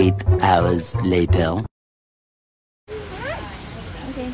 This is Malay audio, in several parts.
8 hours later. Okay.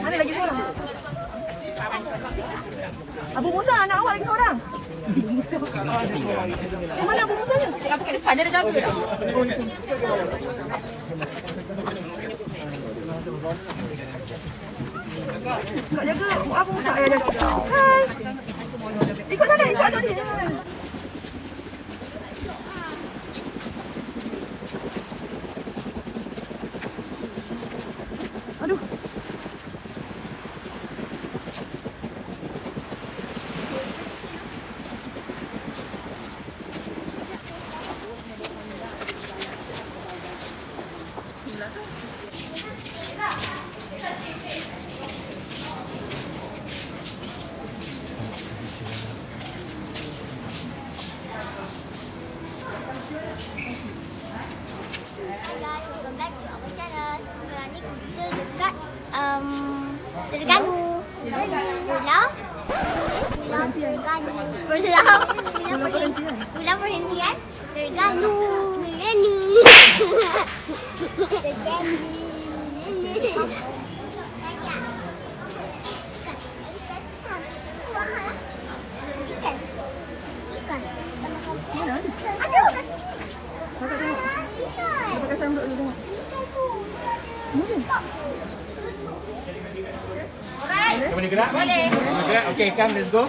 Ada lagi seorang. Abu Musa, anak awak lagi seorang. Yang mana Abu Musa? Apa kat depan dia ada jaga. Kau jaga Abu Musa ya. Hai. Ikut sana, ikut tu dia. Pulau Perhentian terganggu. Boleh gerak? Okay, come, let's go.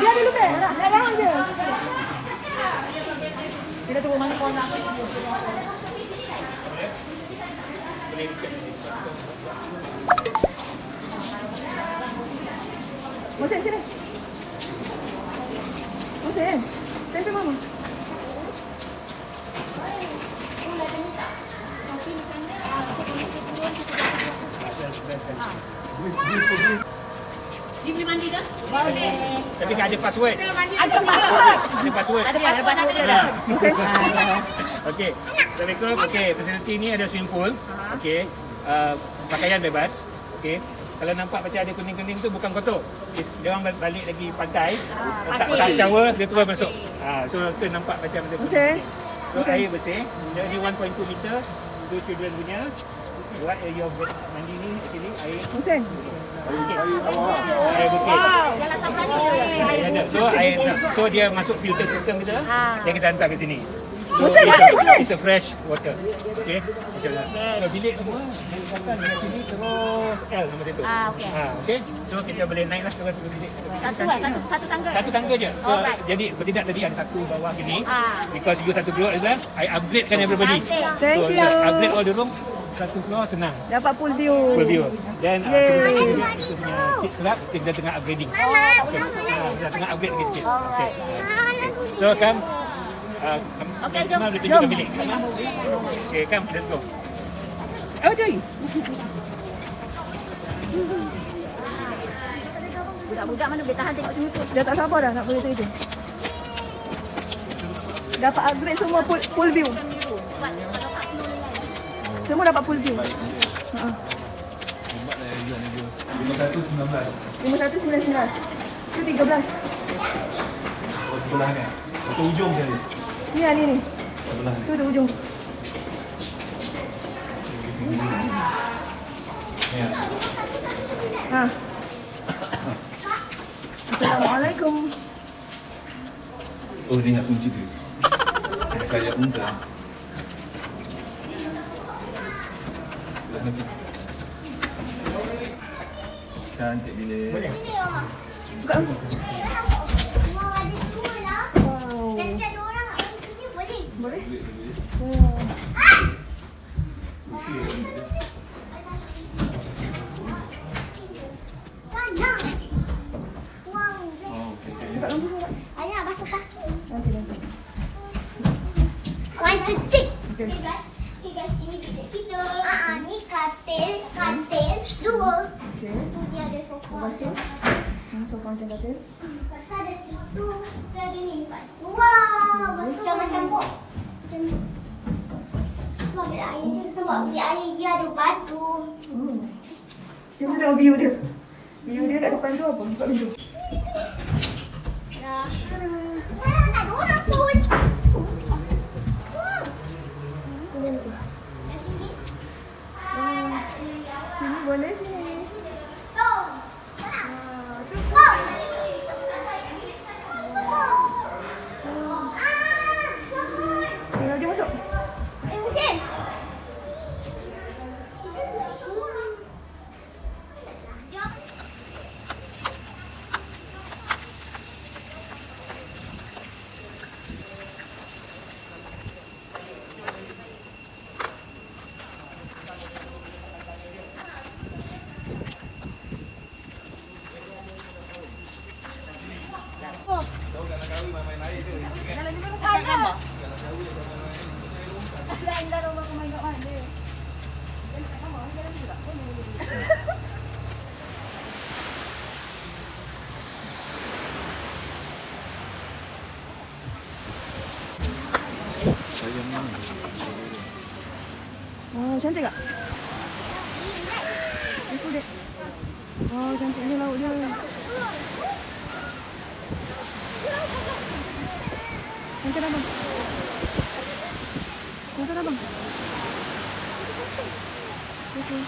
Dia dulu deh, dah aja. Kita tunggu mana corona. Masuk sini. Masuk. Tengok mama. Dia boleh mandi dah? Boleh. Tapi ada password. Ada password. Ada. Okey. Assalamualaikum. Okey, fasiliti ni ada swimming pool. Okey. Pakaian bebas. Okey. Kalau nampak macam ada kuning-kuning tu bukan kotor. Dia orang balik lagi pantai. Tak shower, dia terus masuk. So kita nampak macam ada kuning. So air bersih. Jadi 1.2 meter. Untuk children punya. Buat air mandi ni actually air kuning. Air bukit. Jalan sampai ni. So dia masuk filter sistem kita. Yang kita hantar ke sini. So it's a fresh water. Okay. InsyaAllah. So bilik semua bilik kata di sini terus L sama situ. Okay. So kita boleh naik lah terus ke bilik. Satu tangga je. So jadi bertindak tadi ada satu bawah sini. Because you satu group is lah. I upgrade kan everybody. So upgrade all the room. satu floor senang. Dapat full view. Full view. Dan tips kelab kita tengah upgrading. Kita tengah upgrade sikit. Okey. So kan okey jom. Kita tunjukkan bilik. Okey kan, let's go. Oh doi. Budak-budak mana boleh tahan tengok sini tu. Dah tak sabar dah nak pergi situ. Dapat upgrade semua full view. Semua dapat full view. Ha. 5119. Itu 13. Oh sebelah ni. Itu hujung dia ni. Ni lah ni. Sebelah ni. Tu di hujung. Ya. Ha. Assalamualaikum. Oh dia nak kunci dia. Kayak undang. Cantik bilik. Boleh. Buka. Mau ada semua lah. Dan ada orang nak main sini boleh. Boleh. Oh. Panjang. Wow. Oh, okey. Ayah basuh kaki. Nanti. Okay guys. Okay guys, ini bilik kita. Ni katil dua. Okay. Tu dia ada sofa. Pasal? Sofa macam katil. Pasal ada tisu, pasal ada ni. Wow, macam-macam box. Macam ni. Tempat bilik air dia, dia ada batu. Kita tengok view dia. View dia kat depan tu apa? Buka pintu. Dah. Dah tak ada orang pun. Boleh sini. Tengok dia masuk. Musim. Wow, cantik tak? Itu dek. Wow, cantik ni laut dia. Cantik abang. Cantik abang. Okay.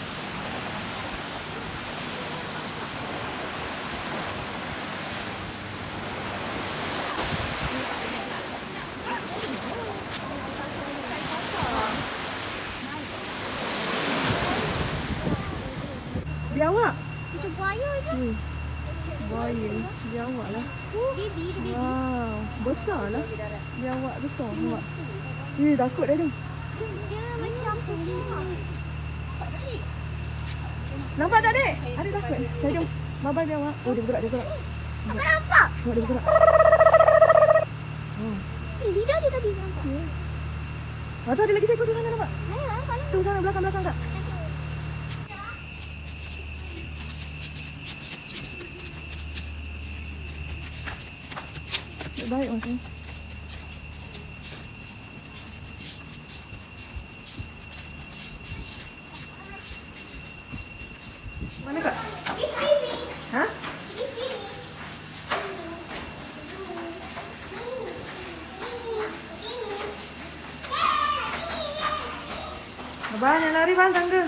Biawak. Macam buaya je. Buaya. Biawak lah. Wow. Besar lah. Biawak besar. Eh, takut dah tu. Dia macam besar. Nampak tak, dek? Ada takut. Saya jom. Bye-bye biawak. Oh, dia bergerak. Apa nampak? Tengok dia bergerak. Eh, lidah dia tadi nampak. Lepas tu ada lagi seekor tu sana nampak? Mana nampak? Tu sana belakang-belakang tak? Baik masih. Mana kak? Di sini. Ha? Di sini. Ini. Abang yang lari bang tangga.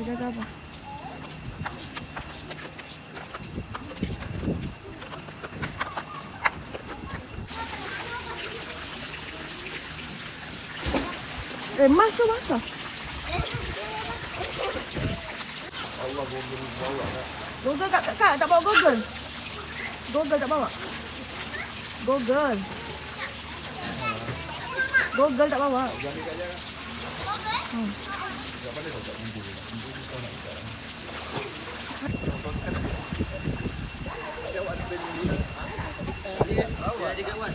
Sudah apa? Mas tu basah. bawa Google bawa tak? Google kakak tak bawa Google. Google tak bawa. Google. Google tak bawa. Jadi kat dia. Google. Enggak pandai tak Google. Google kau nak sekarang. Jawab tadi ni. Jadi kawan, jadi kawan.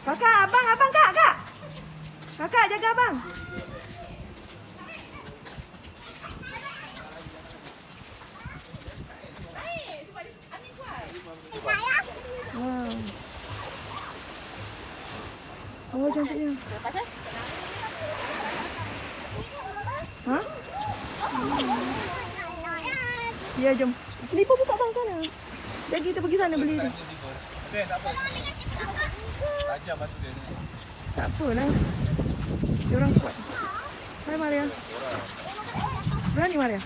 Kakak, abang, kak. Kakak jaga abang. Oh, cantiknya. Hah? Ya, jom. Selipar buka bang sana. Jadi kita pergi sana beli tu. Saya tak apa. Tajam batu dia ni. Tak apalah. Dia orang kuat. Hai Maria. Berani Maria?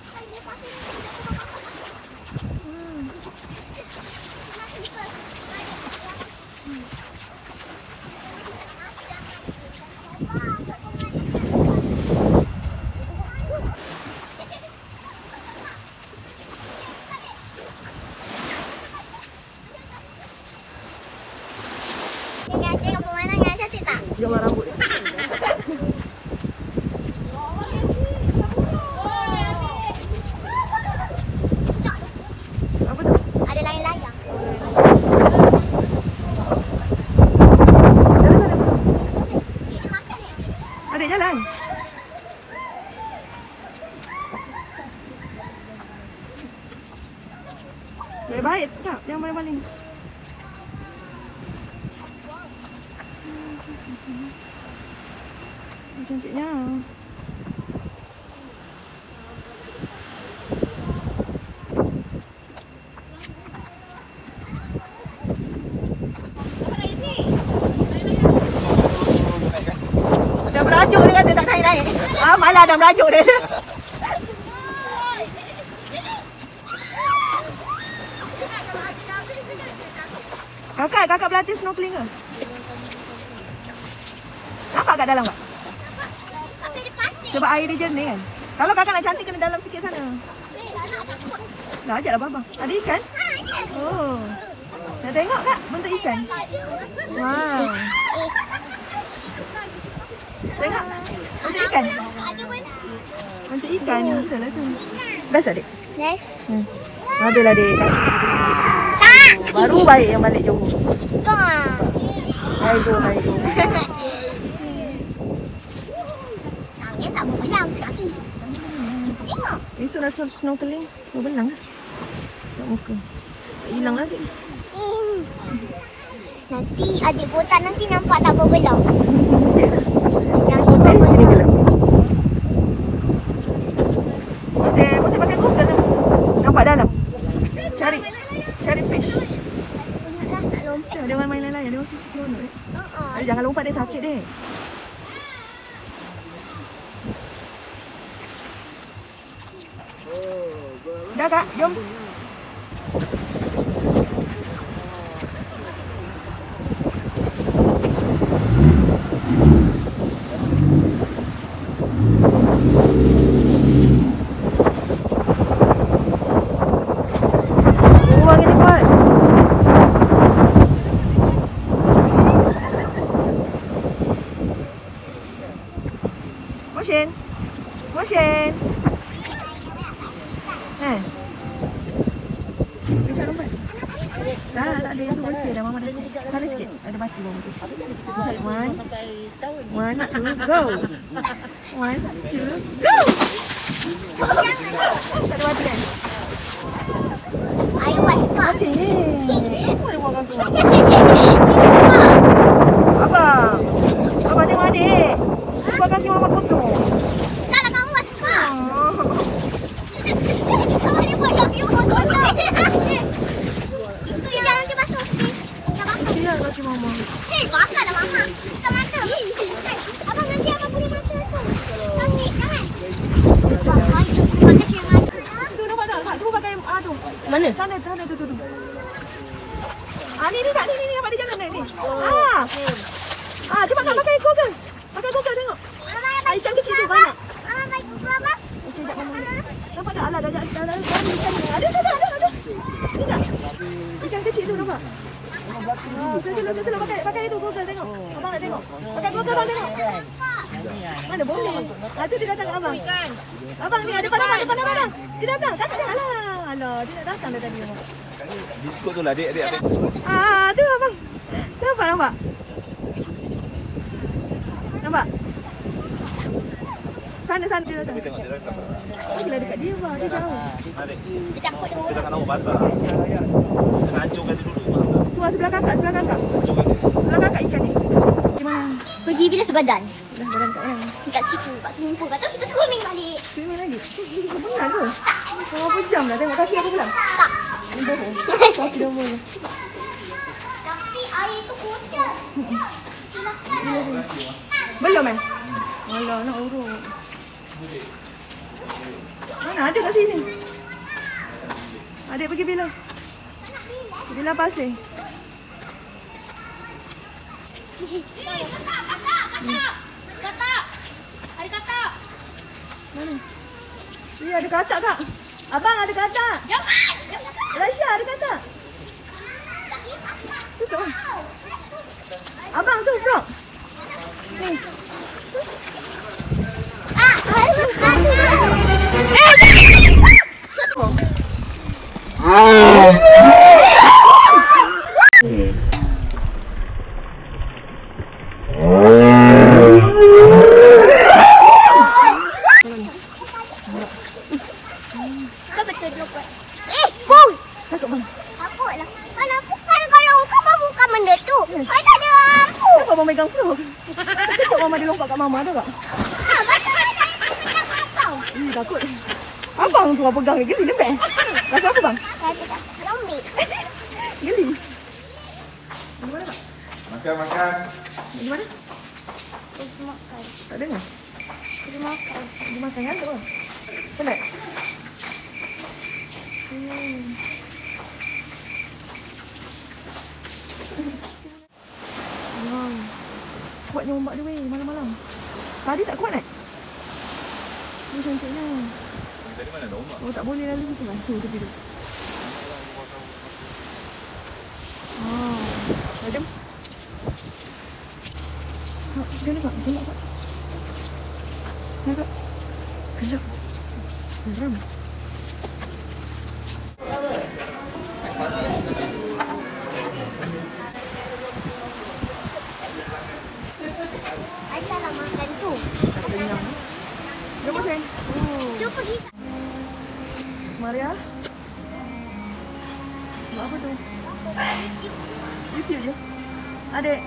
Jumlah rambut dia. Apa tu? Ada layang-layang. Jalan-jalan. Adik jalan. Baik-baik tak? Jangan maling-maling. Cantiknya. Dah merajuk dia kata tak naik-naik. Ah, malah dah merajuk dia. Kakak berlatih snorkeling ke? Nampak kat dalam tak? Sebab air dia jernih kan. Kalau kakak nak cantik kena dalam sikit sana. Dah ajaklah abang. Ada ikan? Oh. Nak tengok kak bentuk ikan? Wow. Tengok. Bentuk ikan. Bentuk ikan. Betul tu. Best adik? Yes. Adalah adik. Tak. Baru baik yang balik Johor. Tak. Ayo. Tak berbelang sekali. Tengok. Esok nak snorkeling. Berbelang lah. Tak muka. Tak hilang lagi. Nanti adik botak nanti nampak tak berbelang. Yang ni berbelang. Masih pakai Google lah. Nampak dalam. Cari fish. Tak lompat. Dia main layang-layang. Dia masih seronok. Jangan lompat dia sakit dia. Dah kak, jom. Motion. Tak ada yang tu bersih dah mama dah. Cari sikit. Ada batu bawah tu. One, two, go. One, two, go. Tak ada batu kan? Ayo buat sepak. Apa boleh buat kan tu? Abang. Abang tengok adik. Buat kaki mama kotor. Taklah kamu buat sepak. Kamu dia buat kaki mama kotor. Dia lagi mama. Hei, basahlah mama. Tutup mata. Abang nanti abang punya mata tu. Cantik, jangan. Pakai yang ada. Tu nampak tak? Tu pakai aduh. Mana? Sana tu. Ah, ni tak ni apa dia jalan ni. Cuba kau pakai Google. Pakai Google tengok. Ikan kecil tu banyak. Mama pakai Google apa? Nampak tak? Alah dah ada. Ni tak? Ikan kecil tu nampak? Sila pakai itu Google tengok. Abang nak tengok. Pakai Google abang tengok. Mana boleh? Itu dia datang kat abang. Abang ni ada depan abang. Dia datang. Kata dia alah. Dia nak datang dah tadi abang. Biskut tu lah adik. Tu abang. Nampak? Nampak? Sana dia datang. Dia tengok. Gila dekat dia abang. Dia jauh. Dia takut. Dia tak nak basah. Kena hancurkan dia dulu. Tuan sebelah kakak. Sebelah kakak ikan ni. Gimana? Pergi bila sebadan? Sebadan kat mana? Dekat situ, kat swimming pool. Kata kita swimming balik. Swimming lagi? Kau benar ke? Tak. Kau berapa jam dah tengok kaki aku pulang? Tak. Kaki dah mula. Tapi air tu kotor. Belum eh? Alah, nak urut. Mana ada kat sini? Adik pergi bila? Bila pasir. Katak. Ada katak. Mana? Ada katak, Kak. Abang ada katak. Jangan. Raja ada katak. Tutup. Abang tu blok. Ni. Pegang ni geli lembek. Rasa apa bang? Lembek. Geli. Di mana bang? Makan. Di mana? Pergi makan. Tak dengar? Pergi makan kan tu. Kenapa? Wow. Kuatnya ombak dia weh malam-malam. Tadi tak kuat kan? Ni cantiknya. Dari mana dah ombak? Oh, tak boleh lalu situ kan? Tu tepi tu. Oh, jom. Gelap. Gelap. Seram. Aisyah nak makan tu. Tak kenyang. Jom sen. Jom pergi. Maria, buat apa tu? YouTube je. Adik,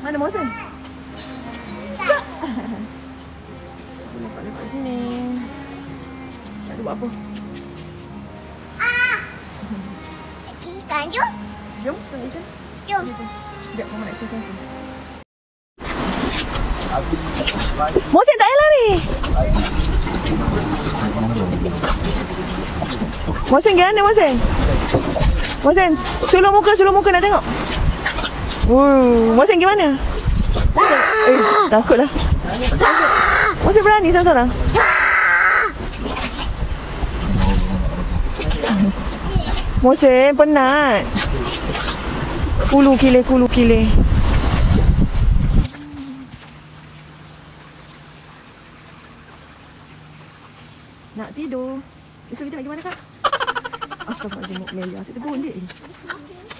mana Mohsen? Aku lepak-lepak sini. Tak ada buat apa. Ikan, jom. Jom. Sekejap, mama nak cek aku. Mohsen tak payah lari. Mohsen ke mana Mohsen? Sulung muka nak tengok. Mohsen ke mana? Takutlah. Mohsen berani seorang-seorang. Mohsen penat. Kulu kile. Nak tidur. Esok kita nak pergi mana, Kak? Astagfirullahaladzim, Melia. Asyik tegur dia.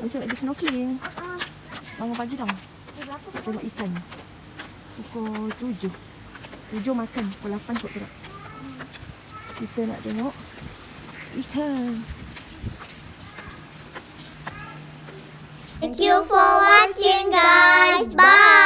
Esok nak pergi snorkeling. Bangun pagi tau. Nak tengok ikan. Pukul 7. 7 makan. Pukul 8 kot perak. Kita nak tengok ikan. Thank you for watching, guys. Bye!